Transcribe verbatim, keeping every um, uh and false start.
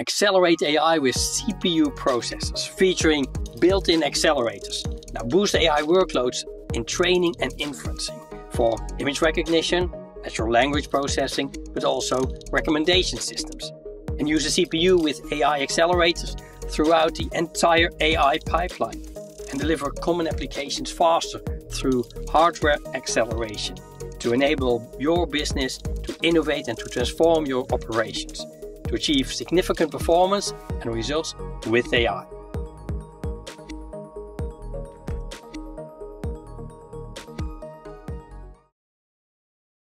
Accelerate A I with C P U processors featuring built-in accelerators. Now boost A I workloads in training and inferencing for image recognition, natural language processing, but also recommendation systems. And use a C P U with A I accelerators throughout the entire A I pipeline, and deliver common applications faster through hardware acceleration to enable your business to innovate and to transform your operations, to achieve significant performance and results with A I.